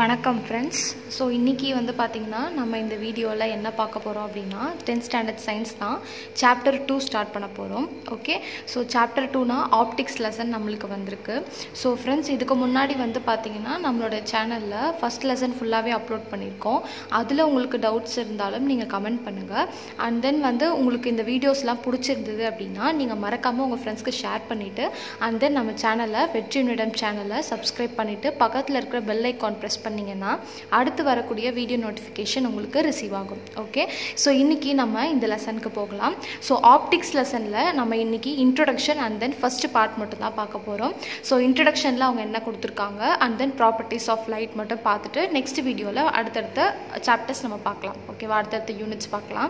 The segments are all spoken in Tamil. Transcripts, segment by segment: வணக்கம் ஃப்ரெண்ட்ஸ் ஸோ இன்றைக்கி வந்து பார்த்திங்கன்னா நம்ம இந்த வீடியோவில் என்ன பார்க்க போகிறோம் அப்படின்னா 10th ஸ்டாண்டர்ட் சயின்ஸ் தான் சாப்டர் 2 ஸ்டார்ட் பண்ண போகிறோம். ஓகே, ஸோ சாப்டர் 2னா ஆப்டிக்ஸ் லெசன் நம்மளுக்கு வந்திருக்கு. ஸோ ஃப்ரெண்ட்ஸ், இதுக்கு முன்னாடி வந்து பார்த்திங்கன்னா நம்மளோட சேனலில் ஃபஸ்ட் லெசன் ஃபுல்லாகவே அப்லோட் பண்ணியிருக்கோம். அதில் உங்களுக்கு டவுட்ஸ் இருந்தாலும் நீங்கள் கமெண்ட் பண்ணுங்கள். அண்ட் தென் வந்து உங்களுக்கு இந்த வீடியோஸ்லாம் பிடிச்சிருந்தது அப்படின்னா நீங்கள் மறக்காமல் உங்கள் ஃப்ரெண்ட்ஸ்க்கு ஷேர் பண்ணிவிட்டு அண்ட் தென் நம்ம சேனலை வெற்றியுனிடம் சேனலை சப்ஸ்கிரைப் பண்ணிவிட்டு பக்கத்தில் இருக்கிற பெல் ஐக்கான் ப்ரெஸ் பண்ணிங்கன்னா அடுத்து வரக்கூடிய வீடியோ நோட்டிஃபிகேஷன் உங்களுக்கு ரிசீவ் ஆகும். ஓகே, ஸோ இன்றைக்கி நம்ம இந்த லெசனுக்கு போகலாம். ஸோ ஆப்டிக்ஸ் லெசனில் நம்ம இன்றைக்கி introduction and then first part மட்டும் தான் பார்க்க போகிறோம். ஸோ இன்ட்ரொடக்ஷனில் அவங்க என்ன கொடுத்துருக்காங்க and then properties of light மட்டும் பார்த்துட்டு நெக்ஸ்ட் வீடியோவில் அடுத்தடுத்த சாப்டர்ஸ் நம்ம பார்க்கலாம். ஓகேவா, அடுத்தடுத்த யூனிட்ஸ் பார்க்கலாம்.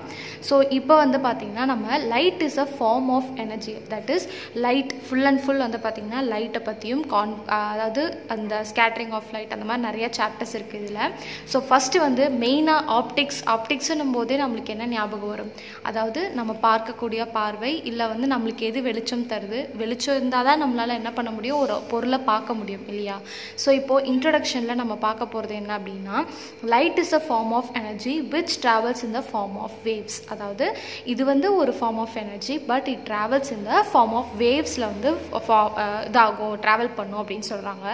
ஸோ இப்போ வந்து பார்த்திங்கன்னா நம்ம light is a form of energy, that is light full and full வந்து பார்த்திங்கன்னா லைட்டை பற்றியும் அதாவது அந்த ஸ்கேட்டரிங் ஆஃப் லைட் அந்த மாதிரி நிறைய சாப்டர்ஸ் இருக்குது இதில். ஸோ ஃபஸ்ட்டு வந்து மெயினாக ஆப்டிக்ஸ்னும் போதே நம்மளுக்கு என்ன ஞாபகம் வரும், அதாவது நம்ம பார்க்கக்கூடிய பார்வை இல்லை வந்து நம்மளுக்கு எது வெளிச்சம் தருது, வெளிச்சம் இருந்தால் தான் நம்மளால் என்ன பண்ண முடியும், ஒரு பொருளை பார்க்க முடியும் இல்லையா. ஸோ இப்போது இன்ட்ரடக்ஷனில் நம்ம பார்க்க போகிறது என்ன அப்படின்னா light is a form of energy which travels in the form of waves, அதாவது இது வந்து ஒரு form of energy but it travels in the form of வேவ்ஸில் வந்து இதாகும் ட்ராவல் பண்ணும் அப்படின்னு சொல்கிறாங்க.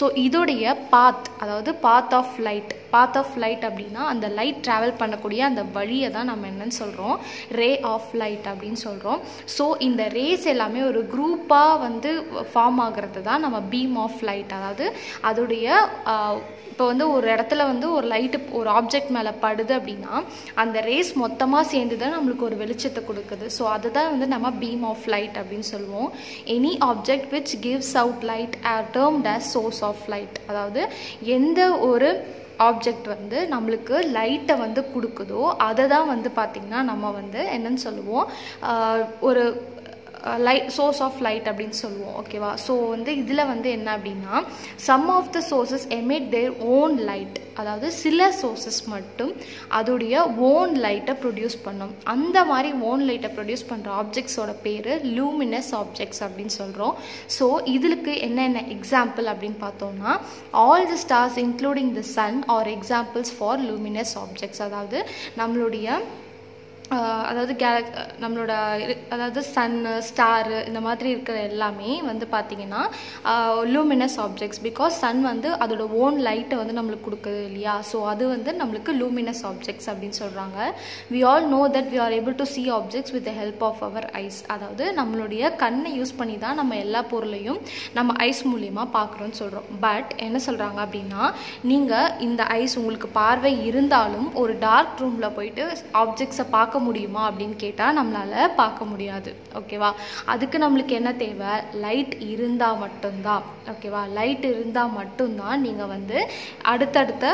ஸோ இதோடைய பாத், அதாவது path of light, path of light அப்படின்னா அந்த லைட் ட்ராவல் பண்ணக்கூடிய அந்த வழியை தான் நம்ம என்னன்னு சொல்கிறோம், ரே ஆஃப் லைட் அப்படின்னு சொல்கிறோம். ஸோ இந்த ரேஸ் எல்லாமே ஒரு குரூப்பாக வந்து ஃபார்ம் ஆகிறது தான் நம்ம பீம் ஆஃப் லைட், அதாவது அதோடைய இப்போ வந்து ஒரு இடத்துல வந்து ஒரு லைட்டு ஒரு ஆப்ஜெக்ட் மேலே படுது அப்படின்னா அந்த ரேஸ் மொத்தமாக சேர்ந்து தான் நம்மளுக்கு ஒரு வெளிச்சத்தை கொடுக்குது. ஸோ அதுதான் வந்து நம்ம பீம் ஆஃப் லைட் அப்படின்னு சொல்லுவோம். Any object which gives out light are termed as source of light, அதாவது எந்த ஒரு ஆப்ஜெக்ட் வந்து நம்மளுக்கு லைட்டை வந்து கொடுக்குதோ அதை தான் வந்து பார்த்திங்கன்னா நம்ம வந்து என்னன்னு சொல்லுவோம், ஒரு லைட் சோர்ஸ் ஆஃப் லைட் அப்படின்னு சொல்லுவோம். ஓகேவா, ஸோ வந்து இதில் வந்து என்ன அப்படின்னா some of the sources emit their own light, அதாவது சில சோர்ஸஸ் மட்டும் அதோடைய ஓன் லைட்டை ப்ரொடியூஸ் பண்ணும். அந்த மாதிரி ஓன் லைட்டை ப்ரொடியூஸ் பண்ணுற ஆப்ஜெக்ட்ஸோட பேர் லூமினஸ் ஆப்ஜெக்ட்ஸ் அப்படின்னு சொல்கிறோம். ஸோ இதுக்கு என்னென்ன எக்ஸாம்பிள் அப்படின்னு பார்த்தோம்னா all the stars including the sun are examples for luminous objects, அதாவது நம்மளுடைய அதாவது நம்மளோட அதாவது சன்னு ஸ்டாரு இந்த மாதிரி இருக்கிற எல்லாமே வந்து பார்த்திங்கன்னா லூமினஸ் ஆப்ஜெக்ட்ஸ், பிகாஸ் சன் வந்து அதோட ஓன் லைட்டை வந்து நம்மளுக்கு கொடுக்குது இல்லையா. ஸோ அது வந்து நம்மளுக்கு லூமினஸ் ஆப்ஜெக்ட்ஸ் அப்படின்னு சொல்கிறாங்க. We all know that we are able to see objects with the help of our eyes, அதாவது நம்மளுடைய கண்ணை யூஸ் பண்ணி தான் நம்ம எல்லா பொருளையும் நம்ம ஐஸ் மூலியமாக பார்க்குறோன்னு சொல்கிறோம். பட் என்ன சொல்கிறாங்க அப்படின்னா நீங்கள் இந்த ஐஸ் உங்களுக்கு பார்வை இருந்தாலும் ஒரு டார்க் ரூமில் போயிட்டு ஆப்ஜெக்ட்ஸை பார்க்க முடியுமா அப்படின்னு கேட்டால் நம்மளால் பார்க்க முடியாது. ஓகேவா, அதுக்கு நம்மளுக்கு என்ன தேவை, லைட் இருந்தால் மட்டும்தான். ஓகேவா, லைட் இருந்தால் மட்டும்தான் நீங்கள் வந்து அடுத்தடுத்த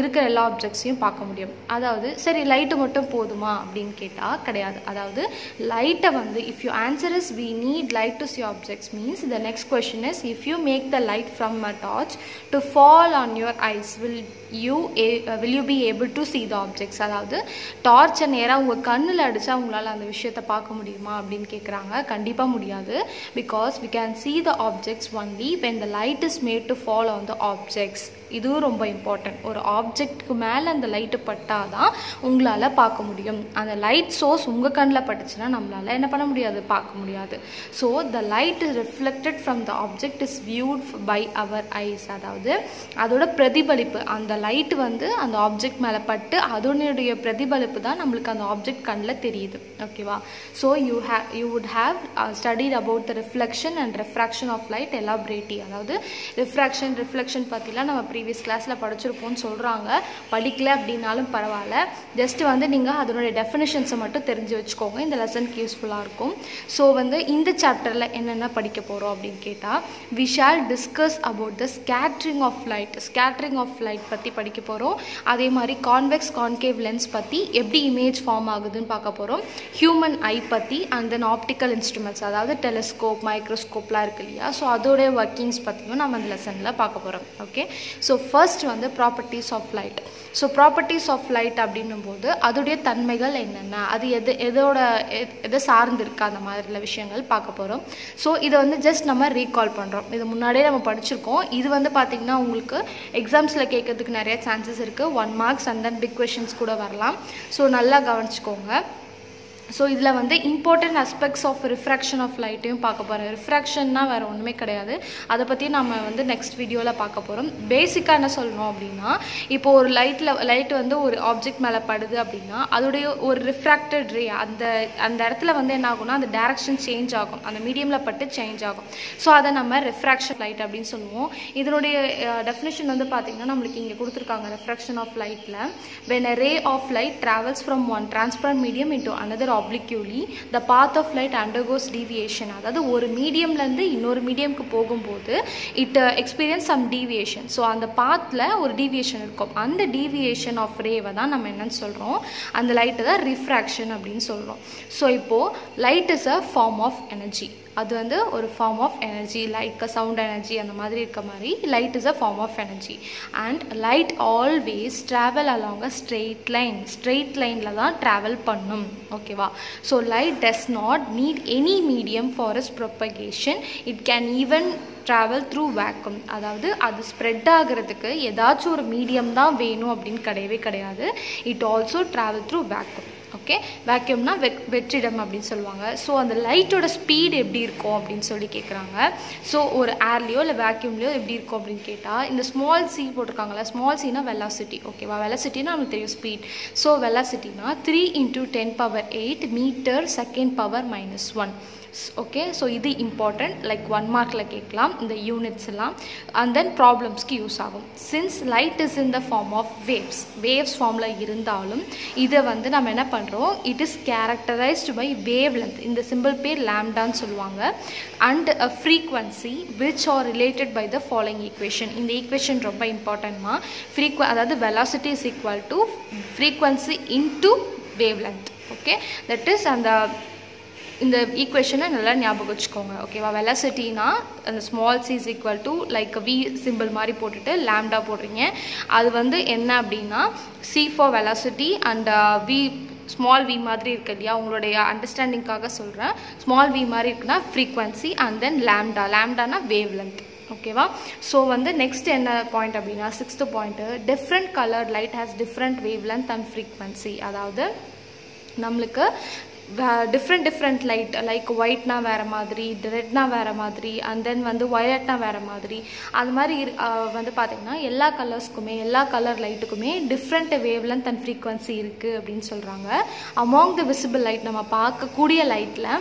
இருக்கிற எல்லா ஆப்ஜெக்ட்ஸையும் பார்க்க முடியும். அதாவது சரி லைட்டு மட்டும் போதுமா அப்படின்னு கேட்டால் கிடையாது, அதாவது லைட்டை வந்து if you answer is we need light to see objects means the next question is if you make the light from a torch to fall on your eyes will you be able to see the objects, அதாவது டார்ச்சை நேராக உங்கள் கண்ணில் அடித்தா உங்களால் அந்த விஷயத்தை பார்க்க முடியுமா அப்படின்னு கேட்குறாங்க. கண்டிப்பாக முடியாது, because we can see the objects only when the light is made to fall on the objects. இதுவும் ரொம்ப இம்பார்ட்டன்ட், ஒரு ஆப்ஜெக்ட்க்கு மேலே அந்த லைட்டு பட்டால் தான் உங்களால் பார்க்க முடியும். அந்த லைட் சோர்ஸ் உங்கள் கண்ணில் பட்டுச்சுன்னா நம்மளால் என்ன பண்ண முடியாது, பார்க்க முடியாது. So the light is reflected from the object is viewed by our eyes, அதாவது அதோட பிரதிபலிப்பு, அந்த லைட் வந்து அந்த ஆப்ஜெக்ட் மேலே பட்டு அதனுடைய பிரதிபலிப்பு தான் நம்மளுக்கு அந்த ஆப்ஜெக்ட் கண்ணில் தெரியுது. ஓகேவா, so you would have studied about the reflection and refraction of light elaborately, அதாவது ரிஃப்ராக்ஷன் ரிஃப்ளெக்ஷன் பற்றிலாம் நம்ம ப்ரீவியஸ் கிளாஸில் படிச்சிருப்போம்னு சொல்கிறாங்க. படிக்கல அப்படின்னாலும் பரவாயில்ல, ஜஸ்ட்டு வந்து நீங்கள் அதனுடைய டெஃபினேஷன்ஸை மட்டும் தெரிஞ்சு வச்சுக்கோங்க, இந்த லெசனுக்கு யூஸ்ஃபுல்லாக இருக்கும். ஸோ வந்து இந்த சாப்டரில் என்னென்ன படிக்க போகிறோம் அப்படின்னு கேட்டால் we shall discuss about the scattering of light, scattering of light பற்றி படிக்க போகிறோம். அதே மாதிரி கான்வெக்ஸ் கான்கேவ் லென்ஸ் பற்றி எப்படி இமேஜ் ஃபார்ம் ஆகுதுன்னு பார்க்க போகிறோம். ஹியூமன் ஐ பற்றி அண்ட் தென் ஆப்டிக்கல் இன்ஸ்ட்ருமெண்ட்ஸ், அதாவது டெலிஸ்கோப் மைக்ரோஸ்கோப்லாம் இருக்குது இல்லையா. ஸோ அதோடைய ஒர்க்கிங்ஸ் பற்றியும் நம்ம இந்த லெசனில் பார்க்க போகிறோம். Okay, so first one, the properties of light. So properties of light அப்படினும் போது அதுடைய தன்மைகள் என்னென்ன அது எது எதோட எது சார்ந்து இருக்கா அந்த மாதிரில விஷயங்கள் பார்க்க போறோம் சோ இது வந்து ஜஸ்ட் நம்ம ரீகால் பண்றோம் இது முன்னாடியே நம்ம படிச்சிருக்கோம் இது வந்து பாத்தீங்கன்னா உங்களுக்கு एग्जाम्सல கேக்கிறதுக்கு நிறைய chances இருக்கு 1 marks and then big questions கூட வரலாம் சோ நல்லா கவனிச்சுக்கோங்க So, this is the important aspects of refraction of light. Refraction is not one way. That's why we will see in the next video. Basically, now, if light is an object, that is a refracted ray. And the direction change. The medium change. So, that's the refraction of light. This definition is the refraction of light. When a ray of light travels from one transparent medium into another object, obliquely, the path of light undergoes deviation. That is, one medium lande inor medium ku pogumbodhu it experience some deviation. So, on the path la or deviation irukum. And the deviation of ray vada nam enna solrom. And the light da refraction abdin solrom. So, ipo light is a form of energy. அது வந்து ஒரு form of energy like sound energy அந்த மாதிரி இருக்க மாதிரி light is a form of energy and light always travel along a straight line ல தான் travel பண்ணும் ஓகேவா so light does not need any medium for its propagation it can even travel through vacuum அதாவது அது spread ஆகிறதுக்கு ஏதாச்சும் ஒரு medium தான் வேணும் அப்படிን கிடையவே கிடையாது it also travel through vacuum okay vacuum na vetridam abdin solvanga so and the light oda speed eppdi irukum abdin solli kekranga so or air liyo la vacuum liyo eppdi irukum abdin keta inda small c potrukanga small c na velocity okay va velocity na namakku theriyum speed so velocity na 3 into 10 power 8 meter second power minus 1 okay so this is important like 1 mark la kekkalam the units la and then problems ku use agum since light is in the form of waves form la irundalum idu vande nam enna pandrom it is characterized by wavelength in the symbol pair lambda nu solvanga and a frequency which are related by the following equation in the equation romba important ma velocity is equal to frequency into wavelength okay that is and the in the equation nalla nyabagam vechukonga okay va velocity na small c is equal to like v symbol mari potittu lambda podringa adu vandu enna appadina c for velocity and v small v மாதிரி இருக்கு இல்லையா உங்களுடைய understanding காக சொல்றேன் small v மாதிரி இருக்குனா frequency and then lambda na wavelength okay va so vand next enna point appadina sixth point different colored light has different wavelength and frequency adavadhu namukku different light like white na vera madri red na vera madri and then vandu violet na vera madri adhu mari vandu pathina ella colors kume ella color light kume different wavelength and frequency irukku appdin solranga among the visible light nama paaka kudiya light la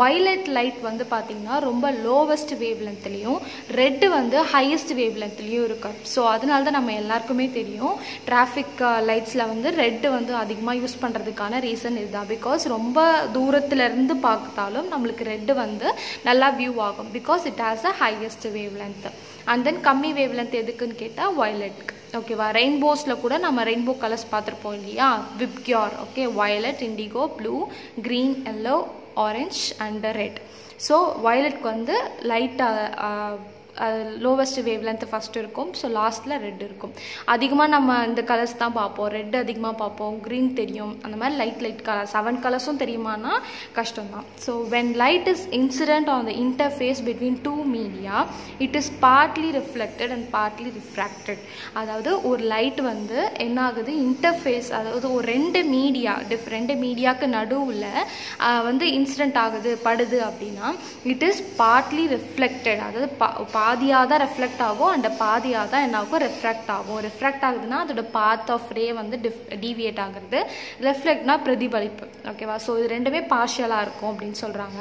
violet light vandu pathina romba lowest wavelength liyum red vandu highest wavelength liyum irukku so adunalda nama ellarkume theriyum traffic lights la vandu red vandu adhigama use pandradhukana reason idha because romba தூரத்துல இருந்து பார்த்தாலும் நமக்கு ரெட் வந்து நல்லா வியூ ஆகும் because it has the highest wavelength and then கம்மி wavelength எதுக்குன்னு கேட்டா violet okay va rainbows la kuda nama rainbow colors பாத்திருப்போம் இல்லையா vibgor okay violet indigo blue green yellow orange and red so violet க்கு வந்து light lowest wavelength first irukum so last la red irukum adhigama nama indha colors dhaan paapom red adhigama paapom green theriyum andha mari light color seven colors um theriyumana kashtam dhaan so when light is incident on the interface between two media it is partly reflected and partly refracted adhavadhu or light vandu enna agudhu interface adhavadhu or rendu media ku naduvula vandu incident agudhu padudhu appadina it is partly reflected adhavadhu பாதியாதா reflect ஆகும் and பாதியாதா என்னாகும் refract ஆகும் refract ஆகுதுன்னா அதோட path of ray வந்து deviate ஆகிறது reflectனா பிரதிபலிப்பு ஓகேவா சோ இது ரெண்டுமே பார்ஷியலா இருக்கும் அப்படினு சொல்றாங்க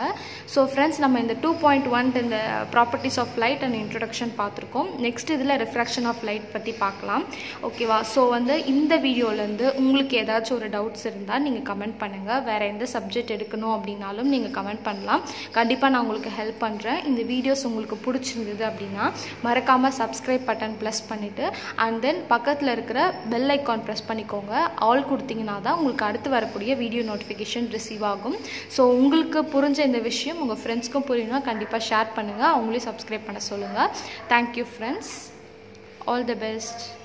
சோ फ्रेंड्स நம்ம இந்த 2.1 இந்த properties of light and introduction பாத்துறோம் நெக்ஸ்ட் இதுல refraction of light பத்தி பார்க்கலாம் ஓகேவா சோ வந்து இந்த வீடியோல இருந்து உங்களுக்கு ஏதாச்சும் ஒரு டவுட்ஸ் இருந்தா நீங்க கமெண்ட் பண்ணுங்க வேற எந்த சப்ஜெக்ட் எடுக்கணும் அப்படினாலும் நீங்க கமெண்ட் பண்ணலாம் கண்டிப்பா நான் உங்களுக்கு ஹெல்ப் பண்றேன் இந்த வீடியோஸ் உங்களுக்கு பிடிச்சிருந்தது அப்படினா மறக்காம subscribe button press பண்ணிட்டு and then பக்கத்துல இருக்கிற bell icon press பண்ணிக்கோங்க all கொடுத்தீங்கனா தான் உங்களுக்கு அடுத்து வரக்கூடிய வீடியோ notification receive ஆகும் சோ உங்களுக்கு புரிஞ்ச இந்த விஷயம் உங்க फ्रेंड्सக்கும் புரியணும்னா கண்டிப்பா ஷேர் பண்ணுங்க அவங்களே subscribe பண்ண சொல்லுங்க thank you friends all the best